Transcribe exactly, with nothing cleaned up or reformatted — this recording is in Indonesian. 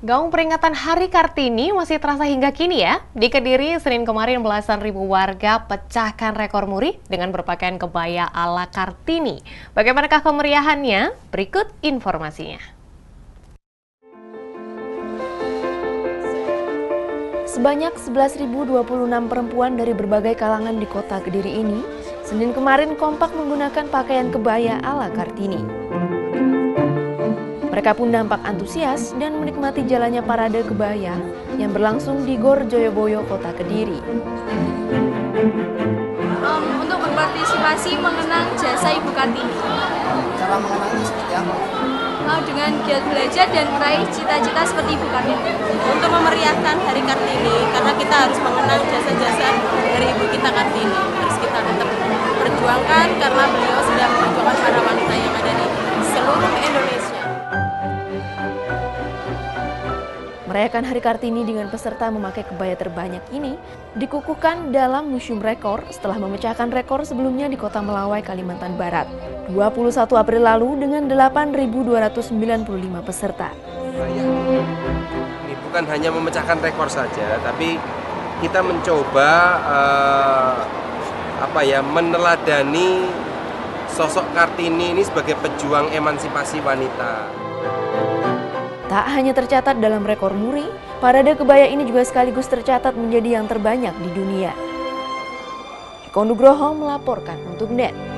Gaung peringatan Hari Kartini masih terasa hingga kini ya. Di Kediri, Senin kemarin belasan ribu warga pecahkan rekor MURI dengan berpakaian kebaya ala Kartini. Bagaimanakah kemeriahannya? Berikut informasinya. Sebanyak sebelas ribu dua puluh enam perempuan dari berbagai kalangan di kota Kediri ini, Senin kemarin kompak menggunakan pakaian kebaya ala Kartini. Mereka pun nampak antusias dan menikmati jalannya parade kebaya yang berlangsung di Gor Joyoboyo, Kota Kediri. Um, untuk berpartisipasi mengenang jasa Ibu Kartini. Cara mengenangnya seperti apa? Oh, dengan giat belajar dan meraih cita-cita seperti Ibu Kartini. Untuk memeriahkan Hari Kartini, karena kita harus mengenang jasa-jasa dari Ibu kita Kartini. Terus kita tetap perjuangkan karena beliau sudah memperjuangkan para wanita yang ada di seluruh Indonesia. Merayakan Hari Kartini dengan peserta memakai kebaya terbanyak ini dikukuhkan dalam Museum Rekor setelah memecahkan rekor sebelumnya di kota Melawai, Kalimantan Barat, dua puluh satu April lalu dengan delapan ribu dua ratus sembilan puluh lima peserta. Ini bukan hanya memecahkan rekor saja, tapi kita mencoba uh, apa ya, meneladani sosok Kartini ini sebagai pejuang emansipasi wanita. Tak hanya tercatat dalam rekor MURI, parade kebaya ini juga sekaligus tercatat menjadi yang terbanyak di dunia. Eko Nugroho melaporkan untuk N E T.